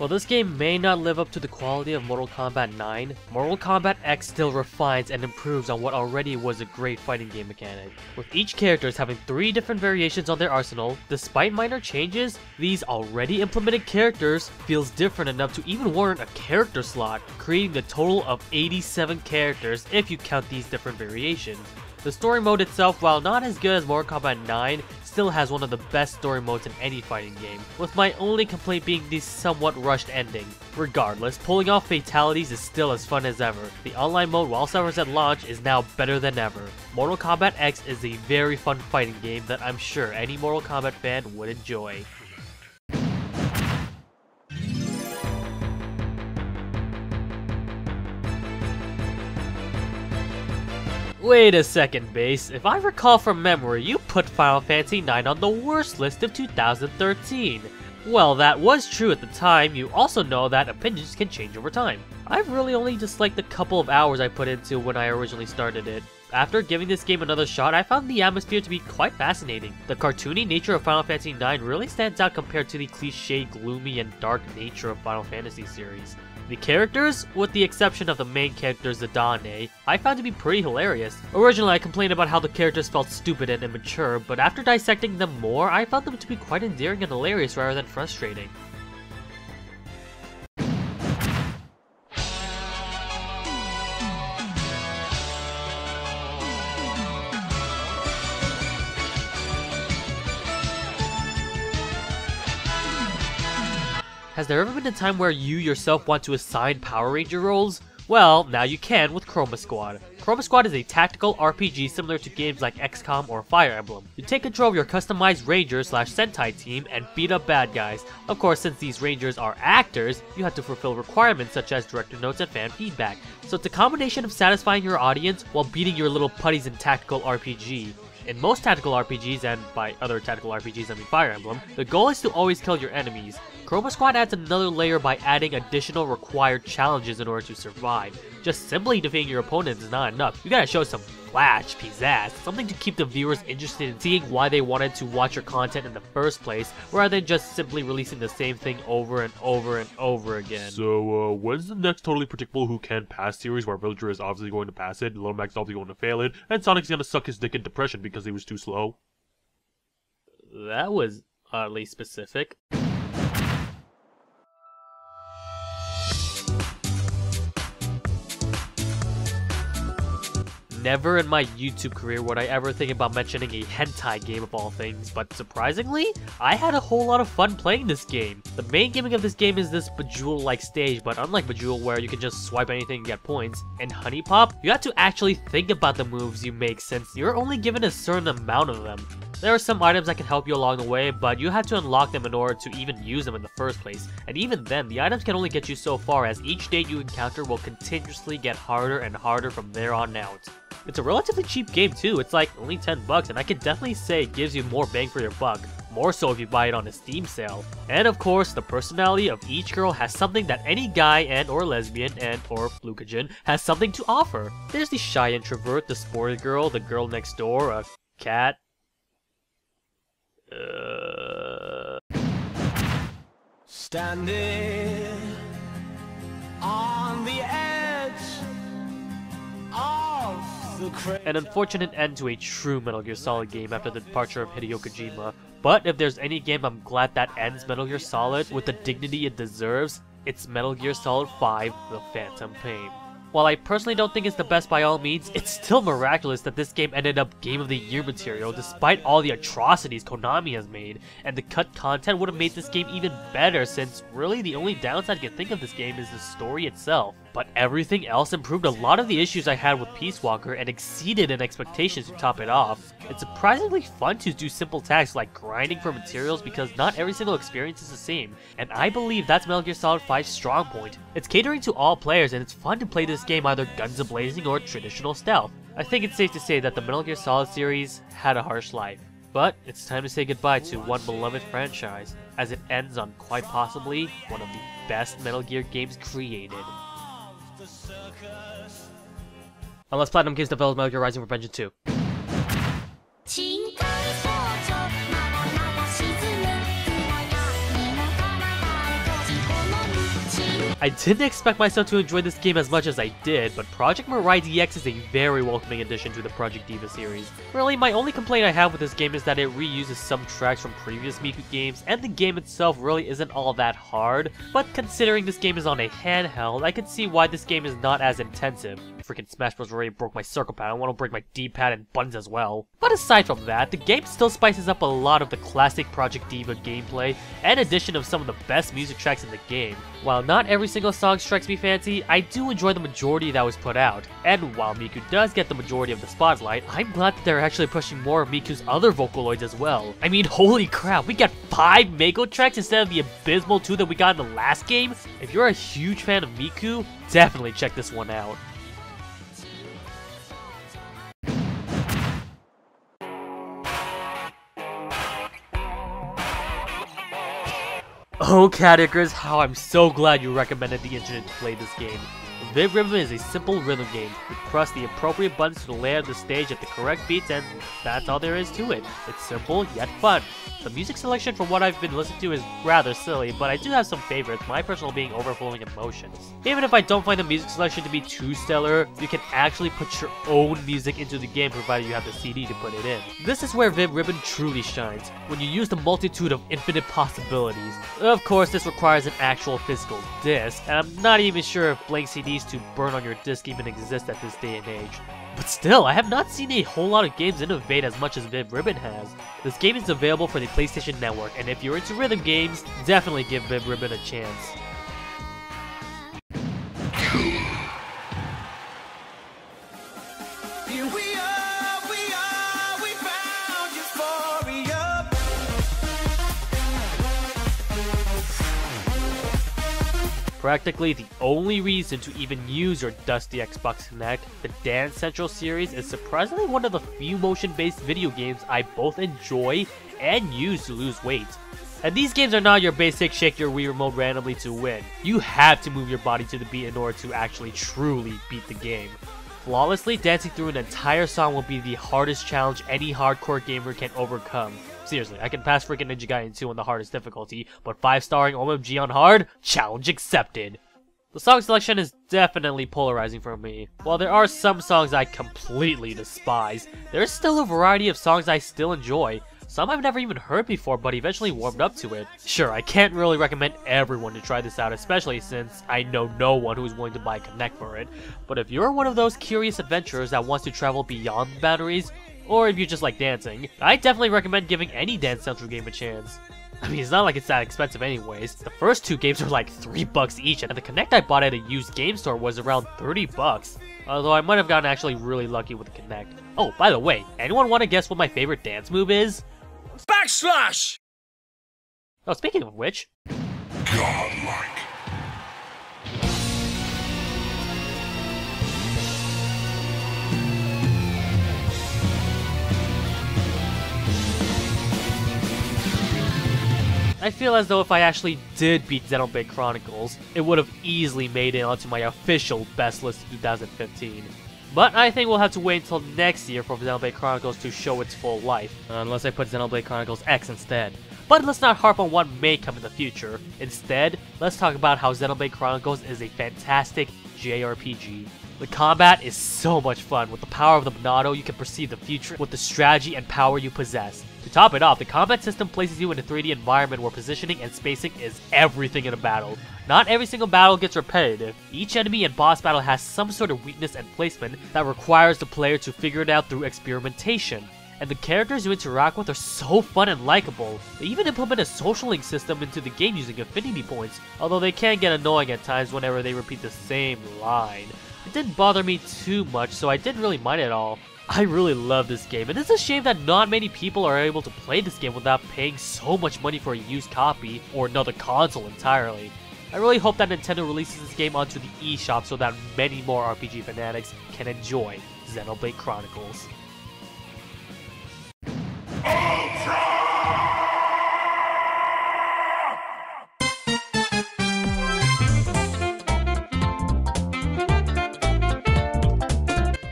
While this game may not live up to the quality of Mortal Kombat 9, Mortal Kombat X still refines and improves on what already was a great fighting game mechanic. With each character having 3 different variations on their arsenal, despite minor changes, these already implemented characters feels different enough to even warrant a character slot, creating a total of 87 characters if you count these different variations. The story mode itself, while not as good as Mortal Kombat 9, still has one of the best story modes in any fighting game, with my only complaint being the somewhat rushed ending. Regardless, pulling off fatalities is still as fun as ever. The online mode, while suffers at launch, is now better than ever. Mortal Kombat X is a very fun fighting game that I'm sure any Mortal Kombat fan would enjoy. Wait a second, Base. If I recall from memory, you put Final Fantasy IX on the worst list of 2013. Well, that was true at the time. You also know that opinions can change over time. I've really only disliked the couple of hours I put into when I originally started it. After giving this game another shot, I found the atmosphere to be quite fascinating. The cartoony nature of Final Fantasy IX really stands out compared to the cliche, gloomy, and dark nature of Final Fantasy series. The characters, with the exception of the main character Zidane, I found to be pretty hilarious. Originally I complained about how the characters felt stupid and immature, but after dissecting them more, I found them to be quite endearing and hilarious rather than frustrating. Has there ever been a time where you yourself want to assign Power Ranger roles? Well, now you can with Chroma Squad. Chroma Squad is a tactical RPG similar to games like XCOM or Fire Emblem. You take control of your customized Ranger/Sentai team and beat up bad guys. Of course, since these Rangers are actors, you have to fulfill requirements such as director notes and fan feedback. So it's a combination of satisfying your audience while beating your little putties in tactical RPG. In most tactical RPGs, and by other tactical RPGs I mean Fire Emblem, the goal is to always kill your enemies. Chroma Squad adds another layer by adding additional required challenges in order to survive. Just simply defeating your opponents is not enough. You gotta show some flash, pizzazz, something to keep the viewers interested in seeing why they wanted to watch your content in the first place, rather than just simply releasing the same thing over and over and over again. So, when's the next Totally Predictable Who Can Pass series where Villager is obviously going to pass it, Little Max is obviously going to fail it, and Sonic's gonna suck his dick in depression because he was too slow? That was oddly specific. Never in my YouTube career would I ever think about mentioning a hentai game of all things, but surprisingly, I had a whole lot of fun playing this game. The main gimmick of this game is this Bejewel-like stage, but unlike Bejewel where you can just swipe anything and get points, in Huniepop, you have to actually think about the moves you make since you're only given a certain amount of them. There are some items that can help you along the way, but you have to unlock them in order to even use them in the first place. And even then, the items can only get you so far as each date you encounter will continuously get harder and harder from there on out. It's a relatively cheap game too, it's like only $10, and I can definitely say it gives you more bang for your buck. More so if you buy it on a Steam sale. And of course, the personality of each girl has something that any guy and or lesbian and or glucogen has something to offer. There's the shy introvert, the sporty girl, the girl next door, a cat. Standing on the edge of the crater. An unfortunate end to a true Metal Gear Solid game after the departure of Hideo Kojima. But if there's any game I'm glad that ends Metal Gear Solid with the dignity it deserves, it's Metal Gear Solid V: The Phantom Pain. While I personally don't think it's the best by all means, it's still miraculous that this game ended up Game of the Year material despite all the atrocities Konami has made, and the cut content would have made this game even better since really the only downside I can think of this game is the story itself. But everything else improved a lot of the issues I had with Peace Walker and exceeded in expectations to top it off. It's surprisingly fun to do simple tasks like grinding for materials because not every single experience is the same, and I believe that's Metal Gear Solid V's strong point. It's catering to all players and it's fun to play this game either guns a-blazing or traditional stealth. I think it's safe to say that the Metal Gear Solid series had a harsh life, but it's time to say goodbye to one beloved franchise as it ends on quite possibly one of the best Metal Gear games created. Unless Platinum Games develops Metal Gear Rising: Revengeance 2. I didn't expect myself to enjoy this game as much as I did, but Project Mirai DX is a very welcoming addition to the Project Diva series. Really, my only complaint I have with this game is that it reuses some tracks from previous Miku games, and the game itself really isn't all that hard, but considering this game is on a handheld, I can see why this game is not as intensive. Freaking Smash Bros already broke my circle pad, I want to break my D-pad and buttons as well. But aside from that, the game still spices up a lot of the classic Project Diva gameplay, and addition of some of the best music tracks in the game. While not every single song strikes me fancy, I do enjoy the majority that was put out. And while Miku does get the majority of the spotlight, I'm glad that they're actually pushing more of Miku's other Vocaloids as well. I mean, holy crap, we got 5 Mako tracks instead of the abysmal 2 that we got in the last game? If you're a huge fan of Miku, definitely check this one out. Oh Caticers, how I'm so glad you recommended the internet to play this game. Vib Ribbon is a simple rhythm game. You press the appropriate buttons to the layout of the stage at the correct beats and that's all there is to it. It's simple, yet fun. The music selection from what I've been listening to is rather silly, but I do have some favorites, my personal being Overflowing Emotions. Even if I don't find the music selection to be too stellar, you can actually put your own music into the game provided you have the CD to put it in. This is where Vib Ribbon truly shines, when you use the multitude of infinite possibilities. Of course, this requires an actual physical disc, and I'm not even sure if blank CDs to burn on your disc even exist at this day and age. But still, I have not seen a whole lot of games innovate as much as Vib Ribbon has. This game is available for the PlayStation Network, and if you're into rhythm games, definitely give Vib Ribbon a chance. Practically the only reason to even use your dusty Xbox Kinect, the Dance Central series is surprisingly one of the few motion-based video games I both enjoy and use to lose weight. And these games are not your basic shake your Wii remote randomly to win. You have to move your body to the beat in order to actually truly beat the game. Flawlessly dancing through an entire song will be the hardest challenge any hardcore gamer can overcome. Seriously, I can pass freaking Ninja Gaiden 2 on the hardest difficulty, but 5-starring OMG on hard? Challenge accepted! The song selection is definitely polarizing for me. While there are some songs I completely despise, there is still a variety of songs I still enjoy. Some I've never even heard before, but eventually warmed up to it. Sure, I can't really recommend everyone to try this out, especially since I know no one who is willing to buy a Kinect for it. But if you're one of those curious adventurers that wants to travel beyond the boundaries, or if you just like dancing, I definitely recommend giving any Dance Central game a chance. I mean, it's not like it's that expensive anyways. The first 2 games are like $3 each, and the Kinect I bought at a used game store was around $30. Although I might have gotten actually really lucky with the Kinect. Oh, by the way, anyone want to guess what my favorite dance move is? Backslash! Oh, speaking of which... Godlike. I feel as though if I actually did beat Xenoblade Chronicles, it would have easily made it onto my official best list of 2015. But I think we'll have to wait until next year for Xenoblade Chronicles to show its full life, unless I put Xenoblade Chronicles X instead. But let's not harp on what may come in the future. Instead, let's talk about how Xenoblade Chronicles is a fantastic JRPG. The combat is so much fun. With the power of the Monado, you can perceive the future with the strategy and power you possess. To top it off, the combat system places you in a 3D environment where positioning and spacing is everything in a battle. Not every single battle gets repetitive. Each enemy and boss battle has some sort of weakness and placement that requires the player to figure it out through experimentation. And the characters you interact with are so fun and likable. They even implement a social link system into the game using affinity points, although they can get annoying at times whenever they repeat the same line. It didn't bother me too much, so I didn't really mind at all. I really love this game, and it's a shame that not many people are able to play this game without paying so much money for a used copy or another console entirely. I really hope that Nintendo releases this game onto the eShop so that many more RPG fanatics can enjoy Xenoblade Chronicles.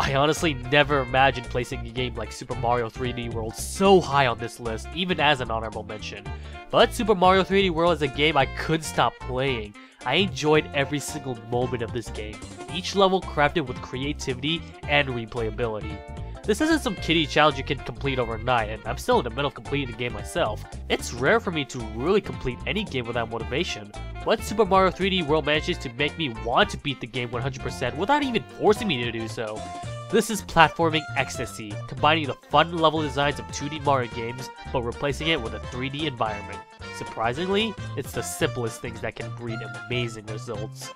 I honestly never imagined placing a game like Super Mario 3D World so high on this list, even as an honorable mention. But Super Mario 3D World is a game I couldn't stop playing. I enjoyed every single moment of this game, each level crafted with creativity and replayability. This isn't some kiddie challenge you can complete overnight, and I'm still in the middle of completing the game myself. It's rare for me to really complete any game without motivation, but Super Mario 3D World manages to make me want to beat the game 100% without even forcing me to do so. This is platforming ecstasy, combining the fun level designs of 2D Mario games, but replacing it with a 3D environment. Surprisingly, it's the simplest things that can breed amazing results.